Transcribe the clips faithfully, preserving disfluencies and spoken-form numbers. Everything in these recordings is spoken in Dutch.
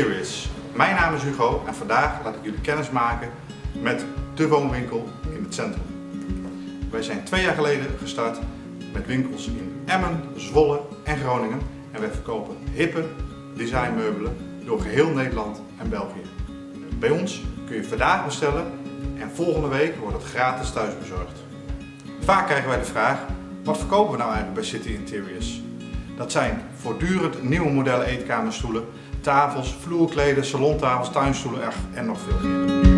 Interiors. Mijn naam is Hugo en vandaag laat ik jullie kennis maken met de woonwinkel in het centrum. Wij zijn twee jaar geleden gestart met winkels in Emmen, Zwolle en Groningen en wij verkopen hippe designmeubelen door geheel Nederland en België. Bij ons kun je vandaag bestellen en volgende week wordt het gratis thuisbezorgd. Vaak krijgen wij de vraag, wat verkopen we nou eigenlijk bij City Interiors? Dat zijn voortdurend nieuwe modellen eetkamerstoelen, tafels, vloerkleden, salontafels, tuinstoelen en nog veel meer.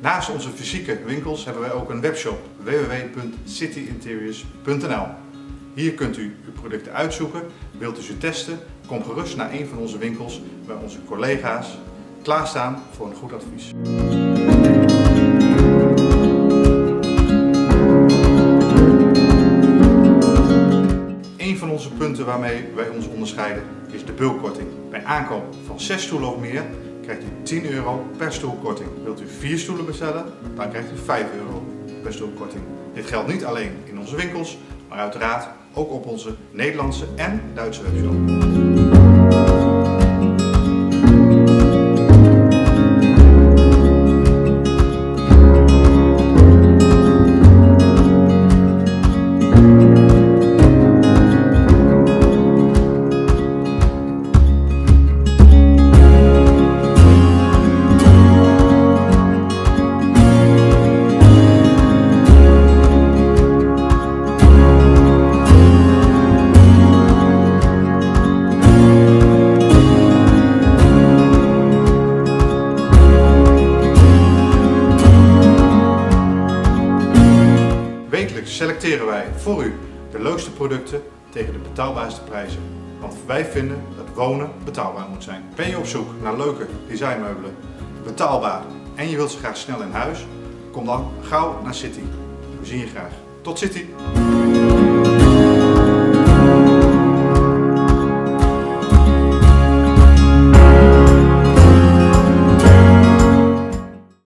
Naast onze fysieke winkels hebben wij ook een webshop w w w punt city interiors punt n l. Hier kunt u uw producten uitzoeken, wilt u ze testen, kom gerust naar een van onze winkels waar onze collega's klaarstaan voor een goed advies. Een van onze punten waarmee wij ons onderscheiden is de bulkkorting. Bij aankoop van zes stoelen of meer krijgt u tien euro per stoelkorting. Wilt u vier stoelen bestellen, dan krijgt u vijf euro per stoelkorting. Dit geldt niet alleen in onze winkels, maar uiteraard ook op onze Nederlandse en Duitse webshop. Selecteren wij voor u de leukste producten tegen de betaalbaarste prijzen. Want wij vinden dat wonen betaalbaar moet zijn. Ben je op zoek naar leuke designmeubelen, betaalbaar en je wilt ze graag snel in huis? Kom dan gauw naar City. We zien je graag. Tot City!